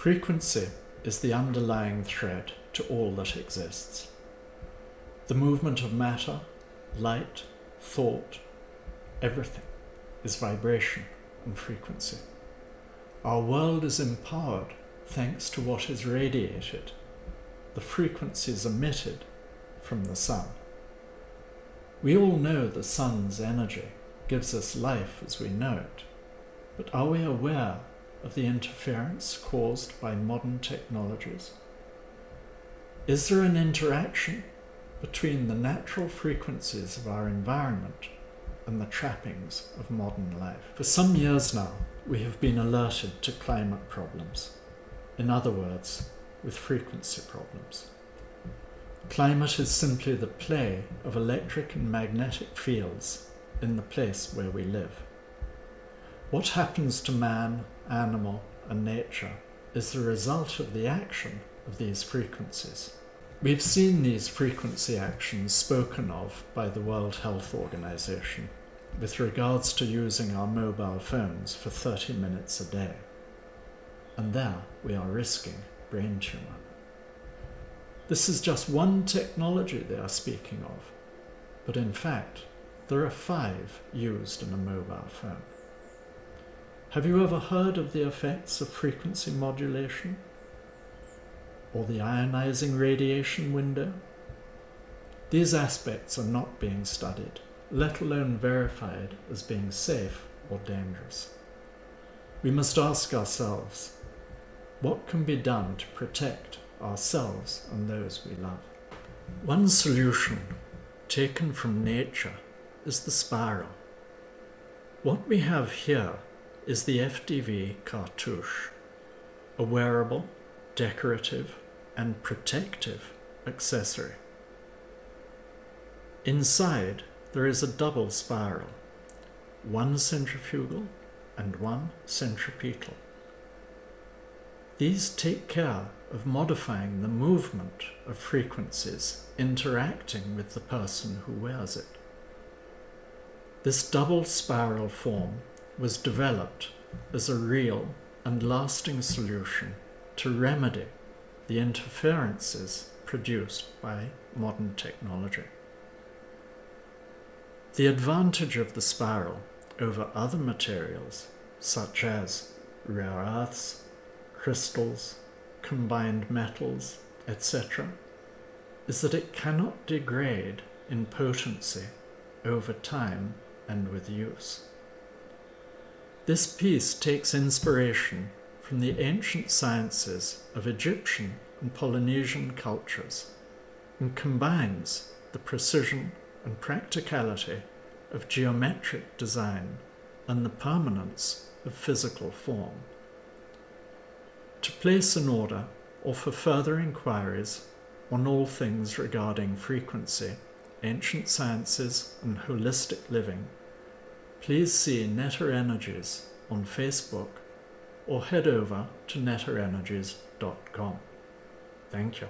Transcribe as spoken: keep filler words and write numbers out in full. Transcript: Frequency is the underlying thread to all that exists. The movement of matter, light, thought, everything is vibration and frequency. Our world is empowered thanks to what is radiated, the frequencies emitted from the sun. We all know the sun's energy gives us life as we know it, but are we aware of the interference caused by modern technologies? Is there an interaction between the natural frequencies of our environment and the trappings of modern life? For some years now, we have been alerted to climate problems, in other words, with frequency problems. Climate is simply the play of electric and magnetic fields in the place where we live. What happens to man, animal, and nature is the result of the action of these frequencies. We've seen these frequency actions spoken of by the World Health Organization with regards to using our mobile phones for thirty minutes a day. And there we are risking brain tumour. This is just one technology they are speaking of, but in fact there are five used in a mobile phone. Have you ever heard of the effects of frequency modulation? Or the ionizing radiation window? These aspects are not being studied, let alone verified as being safe or dangerous. We must ask ourselves, what can be done to protect ourselves and those we love? One solution taken from nature is the spiral. What we have here is the F D V Cartouche, a wearable, decorative and protective accessory. Inside there is a double spiral, one centrifugal and one centripetal. These take care of modifying the movement of frequencies interacting with the person who wears it. This double spiral form was developed as a real and lasting solution to remedy the interferences produced by modern technology. The advantage of the spiral over other materials, such as rare earths, crystals, combined metals, et cetera, is that it cannot degrade in potency over time and with use. This piece takes inspiration from the ancient sciences of Egyptian and Polynesian cultures and combines the precision and practicality of geometric design and the permanence of physical form. To place an order or for further inquiries on all things regarding frequency, ancient sciences and holistic living, please see Neter Energies on Facebook, or head over to neter energies dot com. Thank you.